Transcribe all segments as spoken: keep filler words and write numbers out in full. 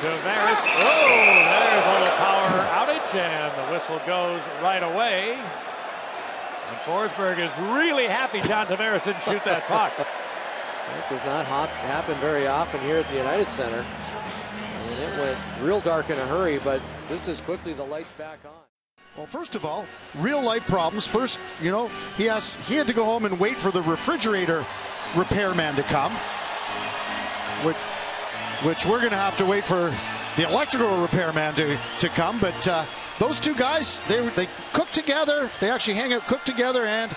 Tavares, oh, there's a little power outage, and the whistle goes right away. And Forsberg is really happy John Tavares didn't shoot that puck. That does not hop, happen very often here at the United Center. And it went real dark in a hurry, but just as quickly the lights back on. Well, first of all, real life problems. First, you know, he has he had to go home and wait for the refrigerator repairman to come. Which, which we're going to have to wait for the electrical repairman to to come. But uh, those two guys, they they cook together. They actually hang out, cook together, and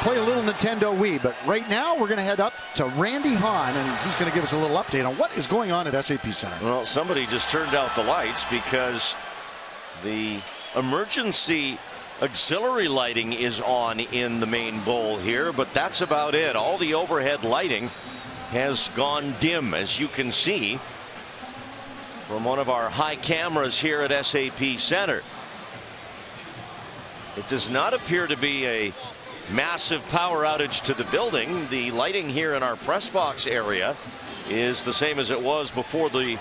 play a little Nintendo Wii. But right now, we're going to head up to Randy Hahn, and he's going to give us a little update on what is going on at S A P Center. Well, somebody just turned out the lights because the emergency auxiliary lighting is on in the main bowl here, but that's about it. All the overhead lighting has gone dim, as you can see from one of our high cameras here at S A P Center. It does not appear to be a massive power outage to the building. The lighting here in our press box area is the same as it was before the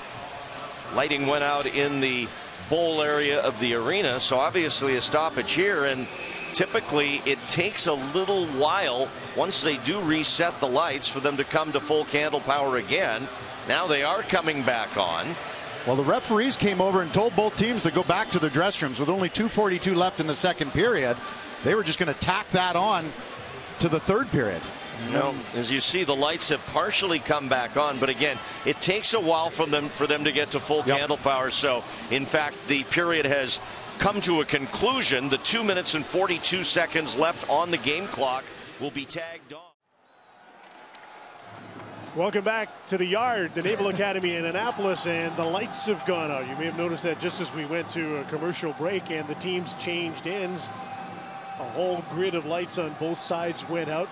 lighting went out in the bowl area of the arena. So obviously a stoppage here, and typically it takes a little while once they do reset the lights for them to come to full candle power again. Now they are coming back on. Well, the referees came over and told both teams to go back to their dress rooms with only two forty-two left in the second period. They were just going to tack that on to the third period. You know, as you see, the lights have partially come back on, but again, it takes a while for them for them to get to full yep. candle power. So, in fact, the period has come to a conclusion. The two minutes and forty-two seconds left on the game clock will be tagged on. Welcome back to the yard, the Naval Academy in Annapolis, and the lights have gone out. You may have noticed that just as we went to a commercial break and the teams changed ends, a whole grid of lights on both sides went out,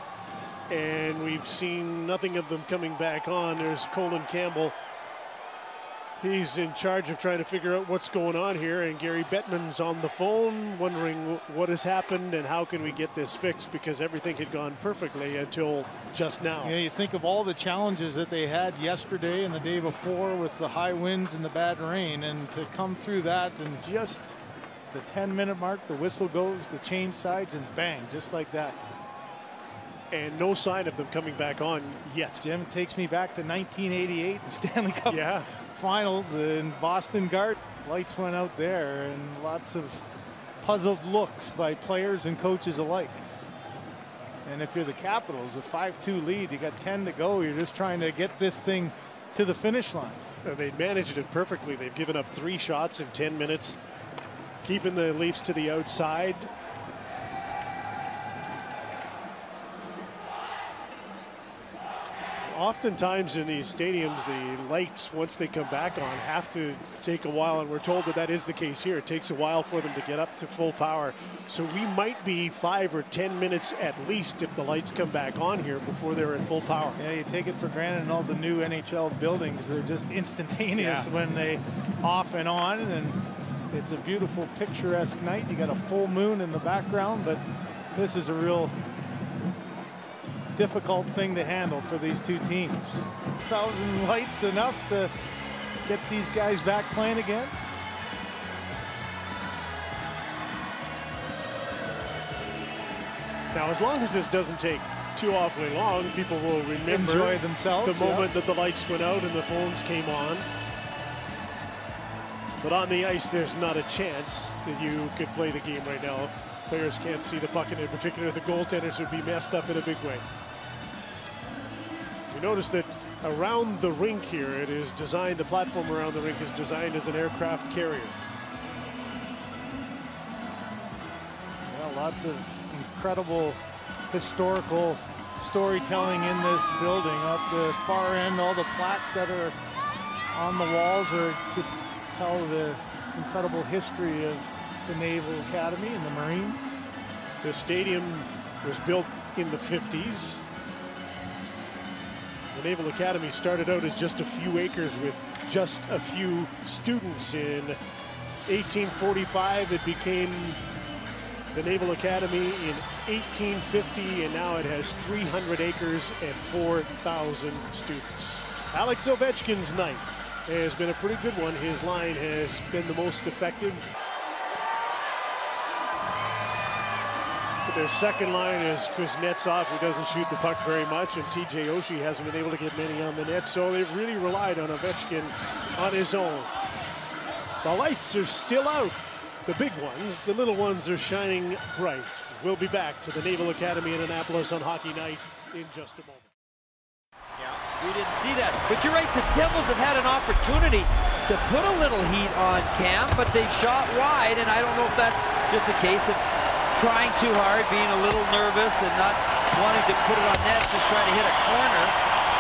and we've seen nothing of them coming back on. There's Colin Campbell. He's in charge of trying to figure out what's going on here, and Gary Bettman's on the phone wondering what has happened and how can we get this fixed, because everything had gone perfectly until just now. Yeah, you think of all the challenges that they had yesterday and the day before with the high winds and the bad rain, and to come through that and just the ten minute mark, the whistle goes, the change sides, and bang, just like that. And no sign of them coming back on yet. Jim, takes me back to nineteen eighty-eight, the Stanley Cup yeah. Finals in Boston Garden. Lights went out there, and lots of puzzled looks by players and coaches alike. And if you're the Capitals, a five two lead, you got ten to go. You're just trying to get this thing to the finish line. They managed it perfectly. They've given up three shots in ten minutes, keeping the Leafs to the outside. Oftentimes in these stadiums, the lights, once they come back on, have to take a while, and we're told that that is the case here. It takes a while for them to get up to full power. So we might be five or ten minutes at least if the lights come back on here before they're at full power. Yeah, you take it for granted in all the new N H L buildings. They're just instantaneous yeah. when they off and on, and it's a beautiful, picturesque night. You got a full moon in the background, but this is a real difficult thing to handle for these two teams. Thousand lights enough to get these guys back playing again. Now, as long as this doesn't take too awfully long, people will remember enjoy themselves the moment yeah. that the lights went out and the phones came on. But on the ice, there's not a chance that you could play the game right now. Players can't see the puck, and in particular, the goaltenders would be messed up in a big way. You notice that around the rink here, it is designed, the platform around the rink is designed as an aircraft carrier. Well, lots of incredible historical storytelling in this building. Up the far end, all the plaques that are on the walls are just tell the incredible history of the Naval Academy and the Marines. The stadium was built in the fifties. The Naval Academy started out as just a few acres with just a few students. In eighteen forty-five, it became the Naval Academy. In eighteen fifty, and now it has three hundred acres and four thousand students. Alex Ovechkin's night has been a pretty good one. His line has been the most effective. But their second line is Kuznetsov, who doesn't shoot the puck very much, and T J. Oshie hasn't been able to get many on the net, so they've really relied on Ovechkin on his own. The lights are still out. The big ones, the little ones are shining bright. We'll be back to the Naval Academy in Annapolis on Hockey Night in just a moment. Yeah, we didn't see that. But you're right, the Devils have had an opportunity to put a little heat on Cam, but they shot wide, and I don't know if that's just a case of trying too hard, being a little nervous, and not wanting to put it on net, just trying to hit a corner.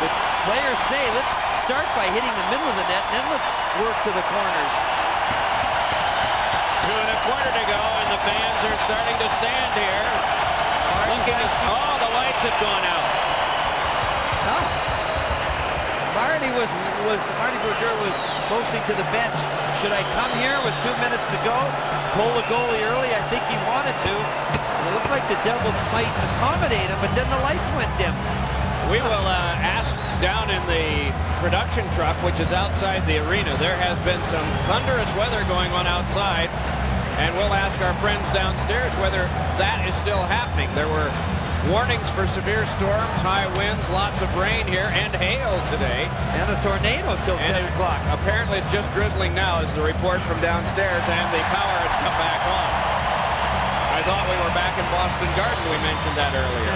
But players say, let's start by hitting the middle of the net, and then let's work to the corners. Two and a quarter to go, and the fans are starting to stand here. Looking as all the lights have gone out. No. Arnie was was Arnie Bouguerre was motioning to the bench. Should I come here with two minutes to go? Pull the goalie early. I think he wanted to. It looked like the Devils might accommodate him, but then the lights went dim. We will uh, ask down in the production truck, which is outside the arena. There has been some thunderous weather going on outside, and we'll ask our friends downstairs whether that is still happening. There were warnings for severe storms, high winds, lots of rain here, and hail today. And a tornado till ten o'clock. Apparently it's just drizzling now, is the report from downstairs, and the power has come back on. I thought we were back in Boston Garden. We mentioned that earlier.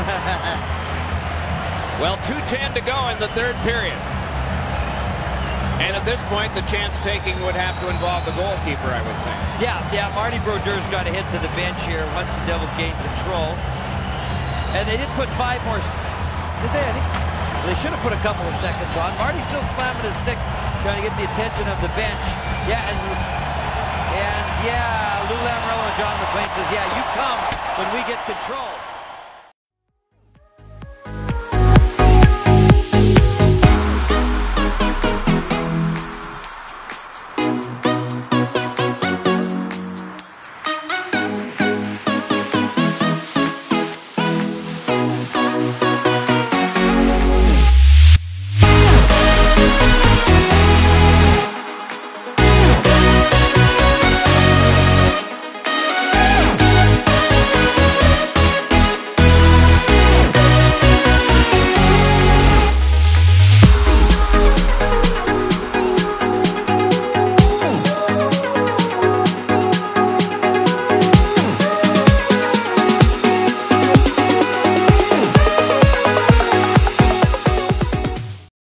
Well, two ten to go in the third period. And at this point, the chance taking would have to involve the goalkeeper, I would think. Yeah, yeah, Marty Brodeure's got to hit to the bench here once the Devils gain control. And they did put five more, did they? I think they should have put a couple of seconds on. Marty's still slamming his stick, trying to get the attention of the bench. Yeah, and, and yeah, Lou Lamoriello and John McLean says, yeah, you come when we get control.